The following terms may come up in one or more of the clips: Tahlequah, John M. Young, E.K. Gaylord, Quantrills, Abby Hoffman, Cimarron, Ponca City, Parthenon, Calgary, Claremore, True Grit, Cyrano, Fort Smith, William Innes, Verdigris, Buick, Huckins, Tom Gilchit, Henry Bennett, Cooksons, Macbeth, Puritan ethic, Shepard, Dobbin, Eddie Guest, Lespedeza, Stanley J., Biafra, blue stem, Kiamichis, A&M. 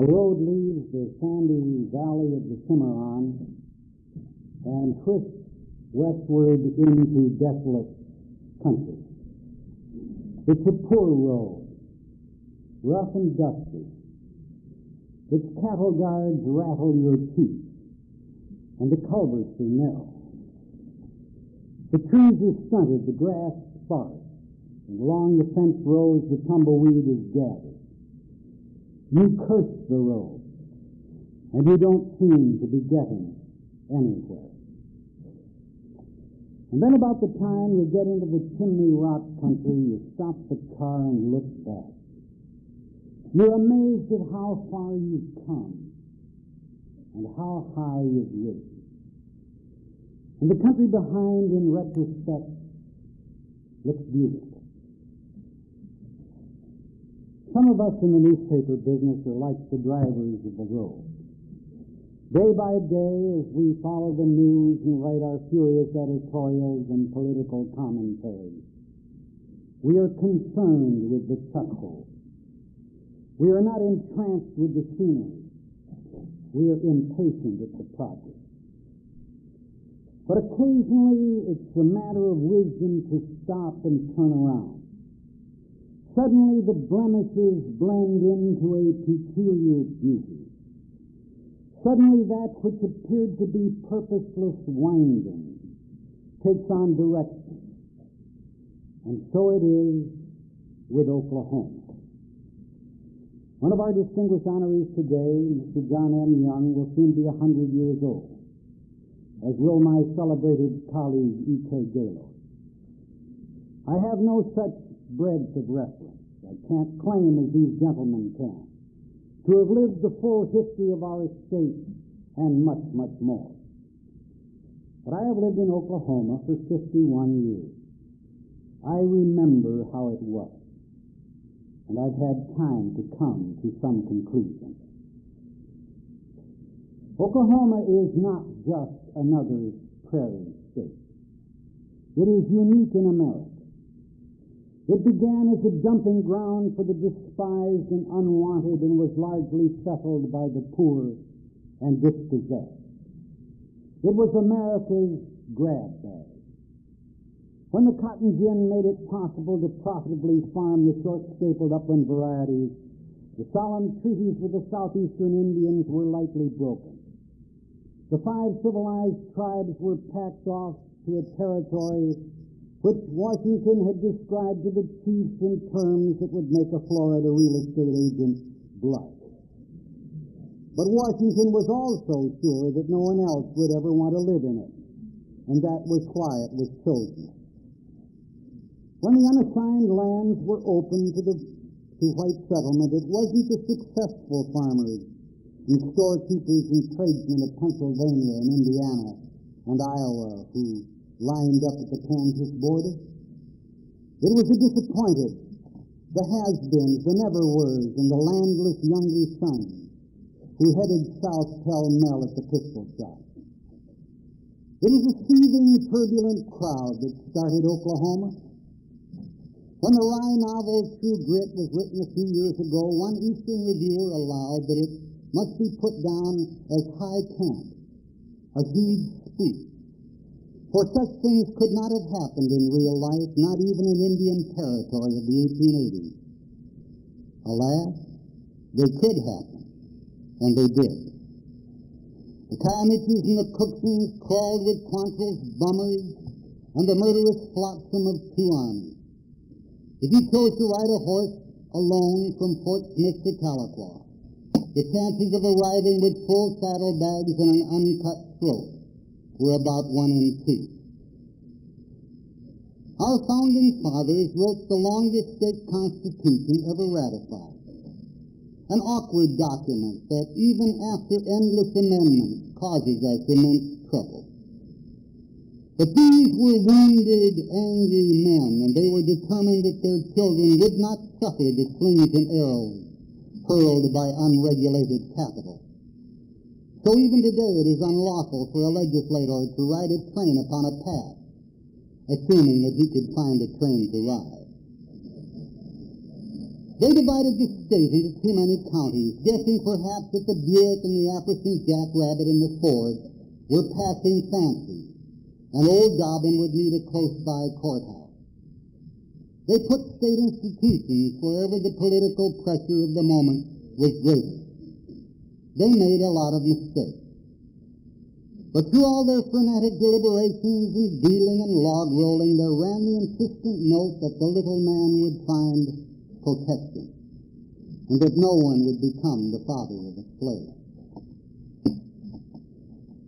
A road leaves the sandy valley of the Cimarron and twists westward into desolate country. It's a poor road, rough and dusty. Its cattle guards rattle your teeth, and the culverts are narrow. The trees are stunted, the grass sparse, and along the fence rows the tumbleweed is gathered. You curse the road, and you don't seem to be getting anywhere. And then about the time you get into the chimney rock country, you stop the car and look back. You're amazed at how far you've come and how high you've risen. And the country behind, in retrospect, looks beautiful. Some of us in the newspaper business are like the drivers of the road. Day by day, as we follow the news and write our furious editorials and political commentaries, we are concerned with the chuckhole. We are not entranced with the scenery. We are impatient at the progress. But occasionally, it's a matter of wisdom to stop and turn around. Suddenly, the blemishes blend into a peculiar beauty. Suddenly, that which appeared to be purposeless winding takes on direction. And so it is with Oklahoma. One of our distinguished honorees today, Mr. John M. Young, will soon be 100 years old, as will my celebrated colleague, E.K. Gaylord. I have no such breadth of reference, I can't claim as these gentlemen can, to have lived the full history of our estate and much, much more. But I have lived in Oklahoma for 51 years. I remember how it was, and I've had time to come to some conclusion. Oklahoma is not just another prairie state. It is unique in America. It began as a dumping ground for the despised and unwanted and was largely settled by the poor and dispossessed. It was America's grab bag. When the cotton gin made it possible to profitably farm the short-stapled upland varieties, the solemn treaties with the southeastern Indians were lightly broken. The five civilized tribes were packed off to a territory which Washington had described to the chiefs in terms that would make a Florida real estate agent blush. But Washington was also sure that no one else would ever want to live in it, and that was why it was chosen. When the unassigned lands were open to white settlement, it wasn't the successful farmers and storekeepers and tradesmen of Pennsylvania and Indiana and Iowa who lined up at the Kansas border. It was the disappointed, the has-beens, the never-weres, and the landless younger sons who headed south pell-mell at the pistol shot. It was a seething, turbulent crowd that started Oklahoma. When the Rye novel True Grit was written a few years ago, one Eastern reviewer allowed that it must be put down as high camp, a huge spook. For such things could not have happened in real life, not even in Indian territory of the 1880s. Alas, they could happen, and they did. The Kiamichis and the Cooksons crawled with Quantrills' bummers and the murderous flotsam of two armies. If you chose to ride a horse alone from Fort Smith to Tahlequah, the chances of arriving with full saddlebags and an uncut throat were about 1 in 2. Our founding fathers wrote the longest state constitution ever ratified, an awkward document that even after endless amendments causes us immense trouble. But these were wounded, angry men, and they were determined that their children would not suffer the slings and arrows hurled by unregulated capital. So even today it is unlawful for a legislator to ride a train upon a path, assuming that he could find a train to ride. They divided the state into too many counties, guessing perhaps that the Buick and the African Jackrabbit and the Ford were passing fancies, and old Dobbin would need a close-by courthouse. They put state institutions wherever the political pressure of the moment was greatest. They made a lot of mistakes. But through all their frenetic deliberations and dealing and log-rolling, there ran the insistent note that the little man would find protection, and that no one would become the father of a slave.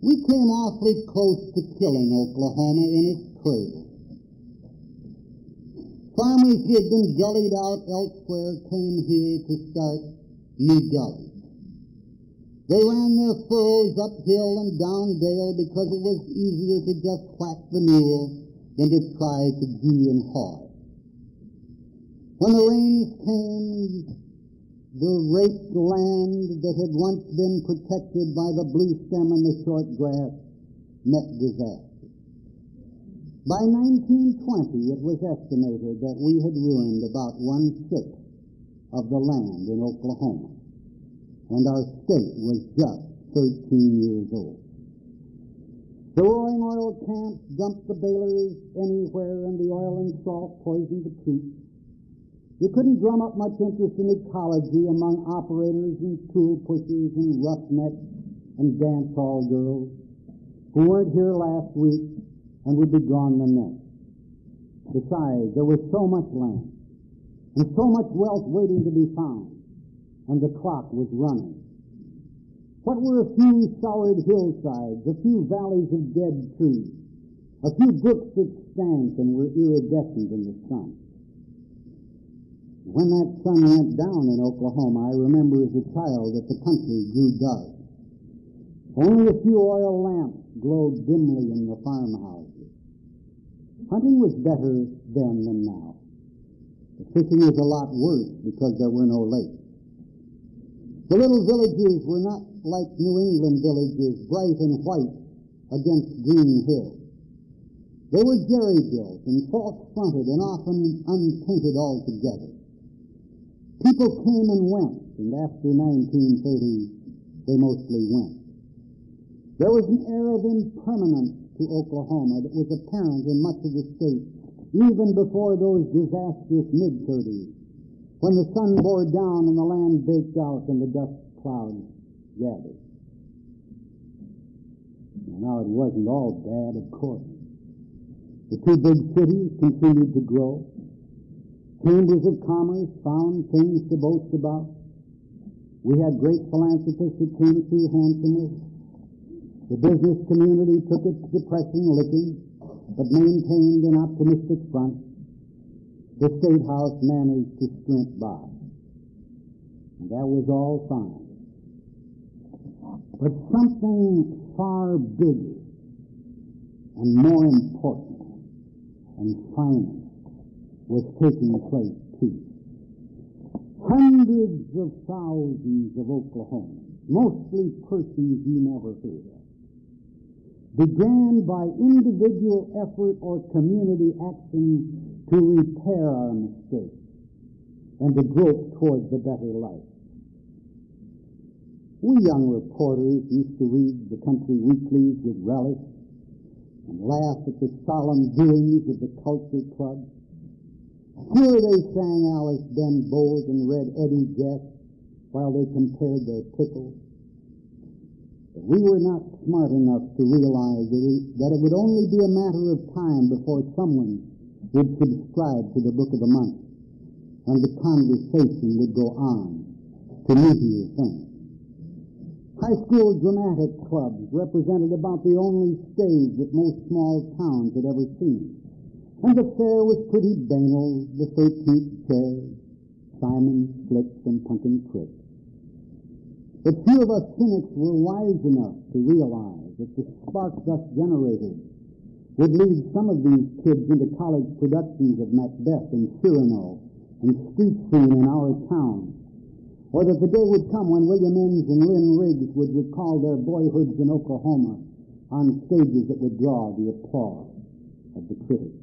We came awfully close to killing Oklahoma in its cradle. Farmers who had been gullied out elsewhere came here to start new gullies. They ran their furrows uphill and down dale because it was easier to just whack the mule than to try to gee and haw. When the rains came, the raped land that had once been protected by the blue stem and the short grass met disaster. By 1920, it was estimated that we had ruined about 1/6 of the land in Oklahoma, and our state was just 13 years old. The roaring oil camps dumped the balers anywhere, and the oil and salt poisoned the creeks. You couldn't drum up much interest in ecology among operators and tool pushers and roughnecks and dance hall girls who weren't here last week and would be gone the next. Besides, there was so much land and so much wealth waiting to be found, and the clock was running. What were a few soured hillsides, a few valleys of dead trees, a few brooks that stank and were iridescent in the sun? When that sun went down in Oklahoma, I remember as a child that the country grew dark. Only a few oil lamps glowed dimly in the farmhouses. Hunting was better then than now. The fishing was a lot worse because there were no lakes. The little villages were not like New England villages, bright and white against green hills. They were jerry-built and false-fronted and often unpainted altogether. People came and went, and after 1930, they mostly went. There was an air of impermanence to Oklahoma that was apparent in much of the state, even before those disastrous mid-30s, when the sun bore down and the land baked out and the dust clouds gathered. Now, it wasn't all bad, of course. The two big cities continued to grow. Chambers of commerce found things to boast about. We had great philanthropists who came through handsomely. The business community took its depression licking, but maintained an optimistic front. The State House managed to scrimp by. And that was all fine. But something far bigger and more important and finer was taking place, too. Hundreds of thousands of Oklahomans, mostly persons you never heard of, began by individual effort or community action to repair our mistakes and to grope towards the better life. We young reporters used to read the country weeklies with relish and laugh at the solemn doings of the culture club. Here they sang Alice Ben Bowles and read Eddie Guest while they compared their pickles. But we were not smart enough to realize that it would only be a matter of time before someone would subscribe to the Book of the Month, and the conversation would go on to meatier things. High school dramatic clubs represented about the only stage that most small towns had ever seen. And the fair was pretty banal, the 13th Chair, Simon, Flicks, and Pumpkin Crick. But few of us cynics were wise enough to realize that the spark thus generated would lead some of these kids into college productions of Macbeth and Cyrano and Street Scene in our town, or that the day would come when William Innes and Lynne Riggs would recall their boyhoods in Oklahoma on stages that would draw the applause of the critics.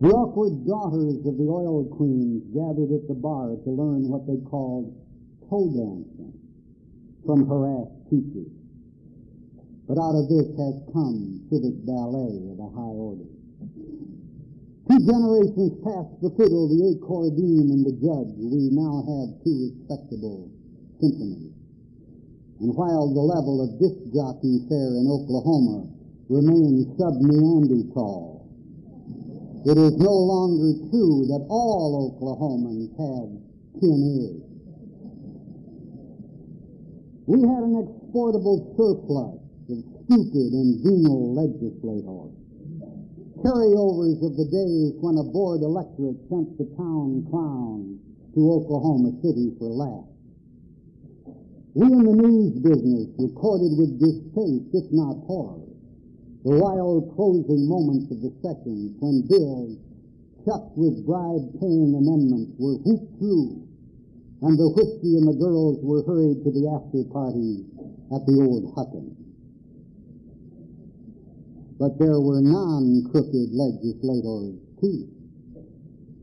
The awkward daughters of the oil queens gathered at the bar to learn what they called toe dancing from harassed teachers. But out of this has come civic ballet of a high order. Two generations past the fiddle, the accordion, and the judge, we now have two respectable symphonies. And while the level of disc jockey fare in Oklahoma remains sub-Neanderthal, it is no longer true that all Oklahomans have tin ears. We had an exportable surplus of stupid and venal legislators, carryovers of the days when a bored electorate sent the town clown to Oklahoma City for laughs. We in the news business recorded with distaste, if not horror, the wild closing moments of the sessions when bills chucked with bribe-paying amendments were whooped through, and the whiskey and the girls were hurried to the after-party at the old Huckins. But there were non-crooked legislators, too.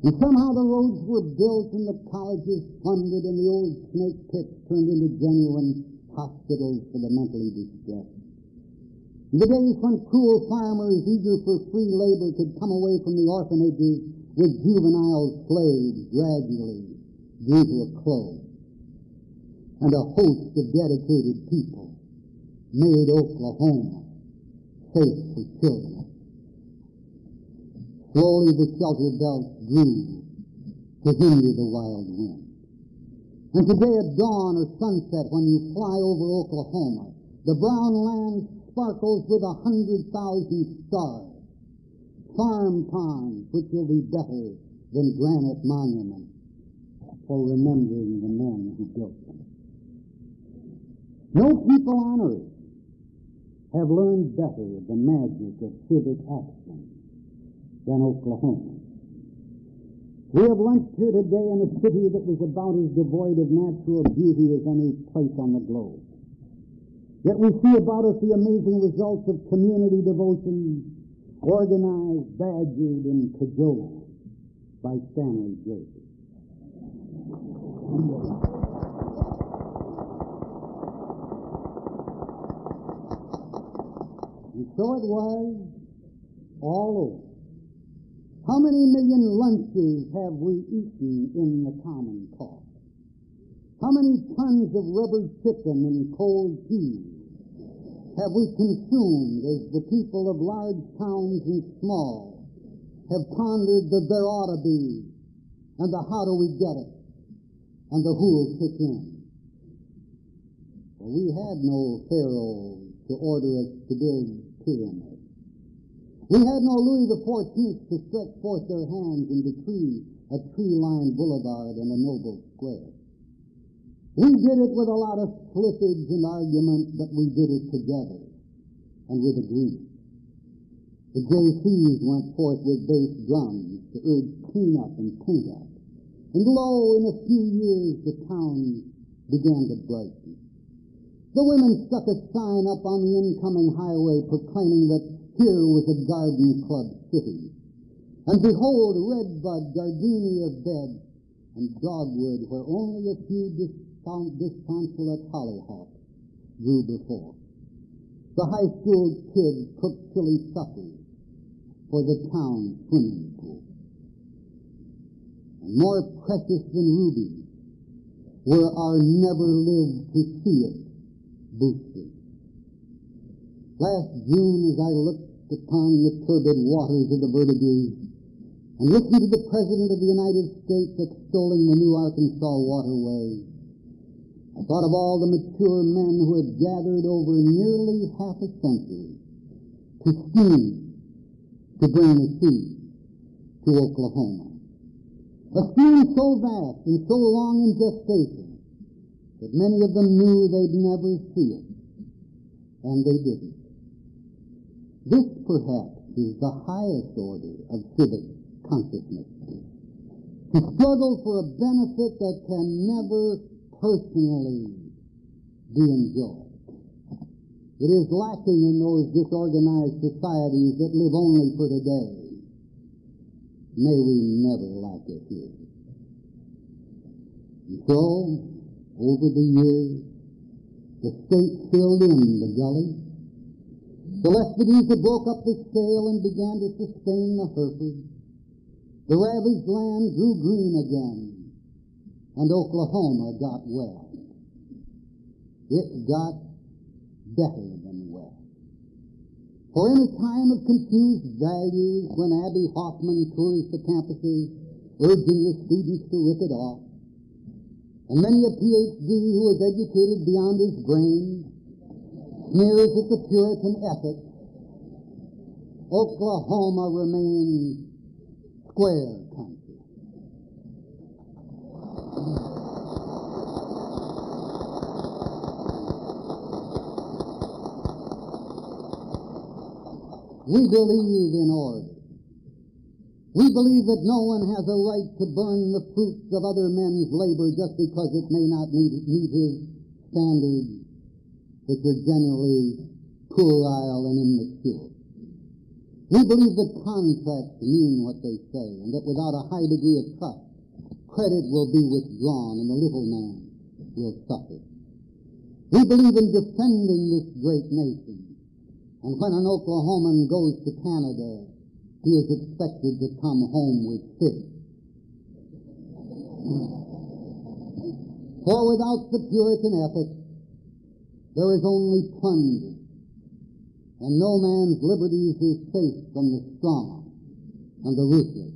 And somehow the roads were built and the colleges funded and the old snake pits turned into genuine hospitals for the mentally distressed. The days when cruel farmers eager for free labor could come away from the orphanages with juvenile slaves gradually drew to a close, and a host of dedicated people made Oklahoma safe for children. Slowly the shelter belts grew to hinder the wild wind. And today at dawn or sunset when you fly over Oklahoma, the brown land sparkles with 100,000 stars, farm ponds which will be better than granite monuments for remembering the men who built them. No people on earth have learned better the magic of civic action than Oklahoma. We have lunched here today in a city that was about as devoid of natural beauty as any place on the globe. Yet we see about us the amazing results of community devotion, organized, badgered, and cajoled by Stanley J. And so it was all over. How many million lunches have we eaten in the common cause? How many tons of rubber chicken and cold cheese have we consumed as the people of large towns and small have pondered the there ought to be and the how do we get it and the who'll kick in? Well, we had no pharaoh to order us to build pyramids. We had no Louis XIV to stretch forth their hands and decree a tree-lined boulevard and a noble square. We did it with a lot of slippage and argument, but we did it together and with agreement. The J.C.s went forth with bass drums to urge cleanup and paint-up. And lo, in a few years, the town began to brighten. The women stuck a sign up on the incoming highway proclaiming that here was a garden club city. And behold, redbud, gardenia bed, and dogwood where only a few disconsolate hollyhock grew before. The high school kids cooked chili suppers for the town swimming pool. And more precious than rubies were our never-lived-to-see-it boosters. Last June, as I looked upon the turbid waters of the Verdigris and listened to the President of the United States extolling the new Arkansas Waterway, I thought of all the mature men who had gathered over nearly half a century to scheme to bring the sea to Oklahoma. A scheme so vast and so long in gestation that many of them knew they'd never see it, and they didn't. This, perhaps, is the highest order of civic consciousness, to struggle for a benefit that can never personally be enjoyed. It is lacking in those disorganized societies that live only for today May we never lack it here. And so, over the years, the state filled in the gully. The Lespedeza broke up the scale and began to sustain the Hereford. The ravaged land grew green again, and Oklahoma got well. It got better than well. For in a time of confused values, when Abby Hoffman toured the campuses, urging the students to rip it off, and many a Ph.D. who was educated beyond his brain sneers at the Puritan ethic, Oklahoma remains square country. We believe in order. We believe that no one has a right to burn the fruits of other men's labor just because it may not meet his standards, which are generally puerile and immature. We believe that contracts mean what they say, and that without a high degree of trust, credit will be withdrawn and the little man will suffer. We believe in defending this great nation. And when an Oklahoman goes to Canada, he is expected to come home with fish. For without the Puritan ethic, there is only plunder, and no man's liberties is safe from the strong and the ruthless.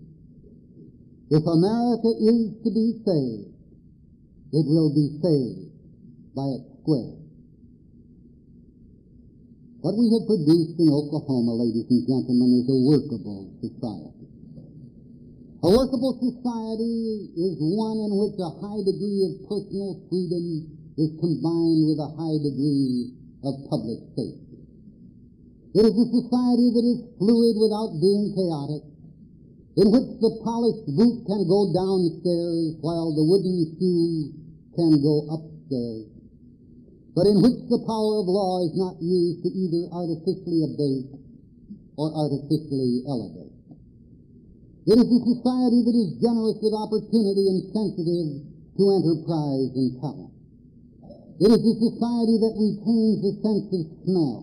If America is to be saved, it will be saved by its square. What we have produced in Oklahoma, ladies and gentlemen, is a workable society. A workable society is one in which a high degree of personal freedom is combined with a high degree of public safety. It is a society that is fluid without being chaotic, in which the polished boot can go downstairs while the wooden shoe can go upstairs, but in which the power of law is not used to either artificially abate or artificially elevate. It is a society that is generous with opportunity and sensitive to enterprise and talent. It is a society that retains the sense of smell,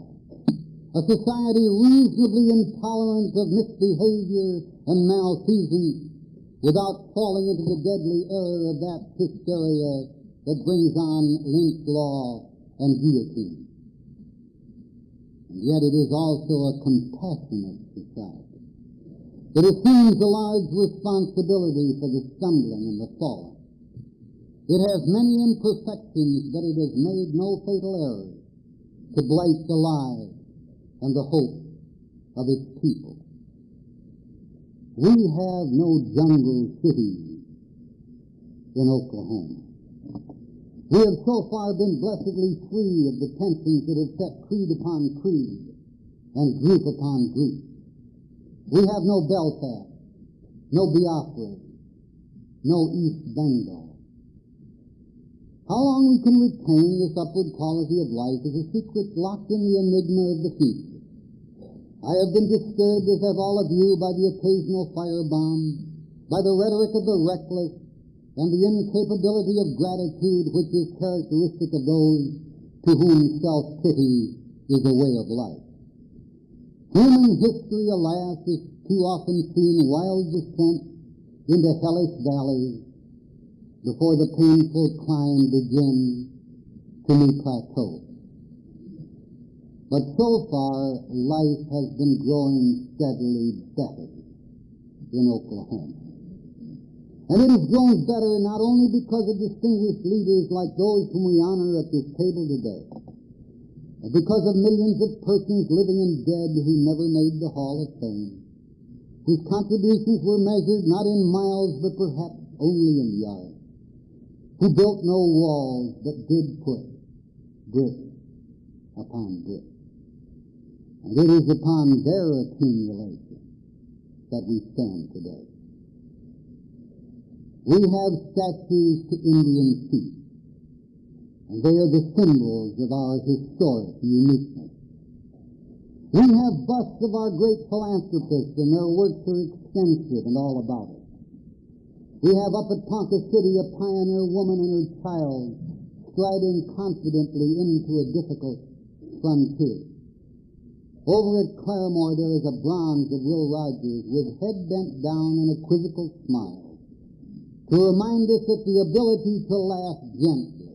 a society reasonably intolerant of misbehavior and malfeasance without falling into the deadly error of that hysteria that brings on lynch law and guillotine. And yet it is also a compassionate society. It assumes a large responsibility for the stumbling and the fallen. It has many imperfections, but it has made no fatal errors to blight the lives and the hope of its people. We have no jungle cities in Oklahoma. We have so far been blessedly free of the tensions that have set creed upon creed and group upon group. We have no Belfast, no Biafra, no East Bengal. How long we can retain this upward quality of life is a secret locked in the enigma of the future. I have been disturbed, as have all of you, by the occasional firebomb, by the rhetoric of the reckless, and the incapability of gratitude which is characteristic of those to whom self-pity is a way of life. Human history, alas, is too often seen wild descent into hellish valleys before the painful climb begins to new plateaus. But so far, life has been growing steadily better in Oklahoma. And it has grown better not only because of distinguished leaders like those whom we honor at this table today, but because of millions of persons living and dead who never made the Hall of Fame, whose contributions were measured not in miles but perhaps only in yards, who built no walls but did put brick upon brick. And it is upon their accumulation that we stand today. We have statues to Indian chiefs, and they are the symbols of our historic uniqueness. We have busts of our great philanthropists, and their works are exquisite. extensive and all about it. We have up at Ponca City a pioneer woman and her child striding confidently into a difficult frontier. Over at Claremore there is a bronze of Will Rogers with head bent down and a quizzical smile to remind us that the ability to laugh gently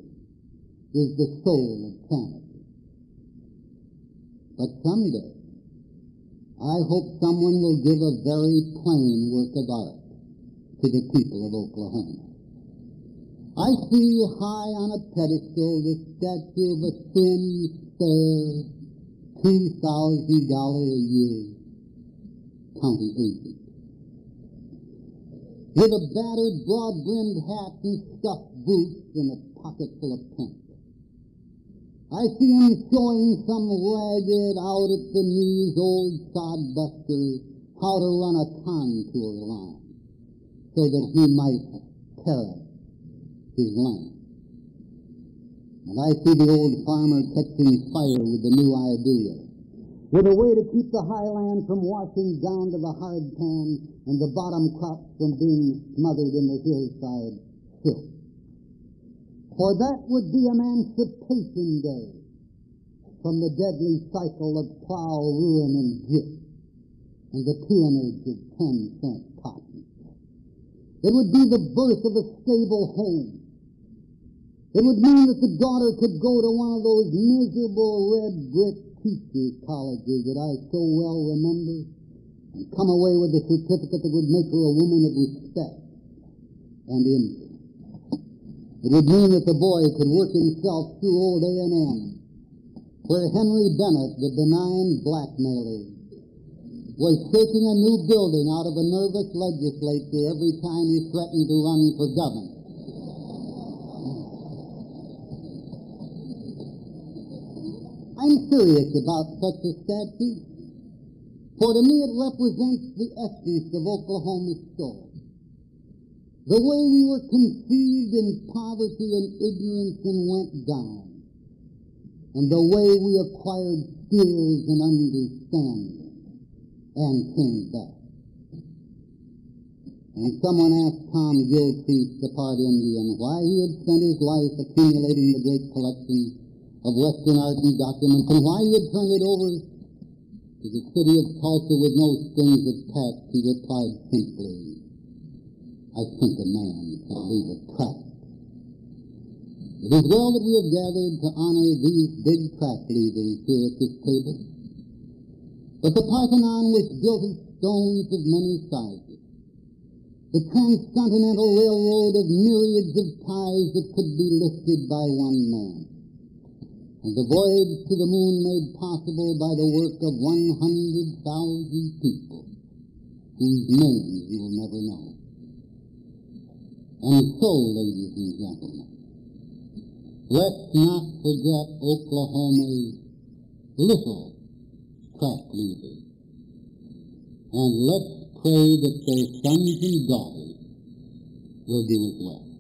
is the soul of sanity. But someday, I hope someone will give a very plain work of art to the people of Oklahoma. I see high on a pedestal the statue of a thin, fair, $2,000-a-year county agent. With a battered, broad-brimmed hat and stuffed boots and a pocket full of pence. I see him showing some ragged, out-at-the-knees old sodbuster how to run a contour line so that he might carry his land. And I see the old farmer catching fire with the new idea, with a way to keep the highland from washing down to the hard pan and the bottom crops from being smothered in the hillside filth. For that would be Emancipation Day from the deadly cycle of plow, ruin, and gift, and the peonage of 10-cent cotton. It would be the birth of a stable home. It would mean that the daughter could go to one of those miserable red-brick teachers' colleges that I so well remember and come away with a certificate that would make her a woman of respect and influence. It would mean that the boy could work himself through old A&M, where Henry Bennett, the benign blackmailer, was shaking a new building out of a nervous legislature every time he threatened to run for governor. I'm serious about such a statue, for to me it represents the essence of Oklahoma's story. The way we were conceived in poverty and ignorance and went down, and the way we acquired skills and understanding and came back. And someone asked Tom Gilchit, the part Indian, why he had spent his life accumulating the great collection of Western art and documents, and why he had turned it over to the city of Tulsa with no strings attached. He replied simply, "I think a man can leave a track." It is well that we have gathered to honor these big track leavers here at this table. But the Parthenon was built of stones of many sizes, the transcontinental railroad of myriads of ties that could be lifted by one man, and the voyage to the moon made possible by the work of 100,000 people whose names you will never know. And so, ladies and gentlemen, let's not forget Oklahoma's little track leaders. And let's pray that their sons and daughters will do as well.